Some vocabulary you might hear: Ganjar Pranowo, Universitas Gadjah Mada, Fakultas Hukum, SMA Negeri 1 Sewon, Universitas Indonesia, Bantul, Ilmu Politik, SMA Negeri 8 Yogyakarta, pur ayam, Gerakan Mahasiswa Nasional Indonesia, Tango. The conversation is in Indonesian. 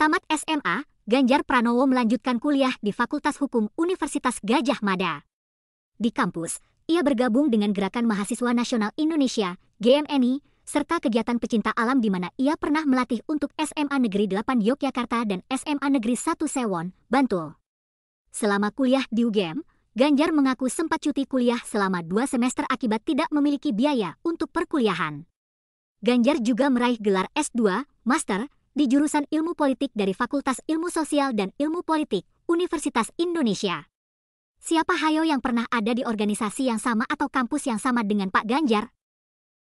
Tamat SMA, Ganjar Pranowo melanjutkan kuliah di Fakultas Hukum Universitas Gadjah Mada. Di kampus, ia bergabung dengan Gerakan Mahasiswa Nasional Indonesia, GMNI, serta kegiatan pecinta alam di mana ia pernah melatih untuk SMA Negeri 8 Yogyakarta dan SMA Negeri 1 Sewon, Bantul. Selama kuliah di UGM, Ganjar mengaku sempat cuti kuliah selama 2 semester akibat tidak memiliki biaya untuk perkuliahan. Ganjar juga meraih gelar S2, Master, di jurusan Ilmu Politik dari Fakultas Ilmu Sosial dan Ilmu Politik, Universitas Indonesia. Siapa hayo yang pernah ada di organisasi yang sama atau kampus yang sama dengan Pak Ganjar?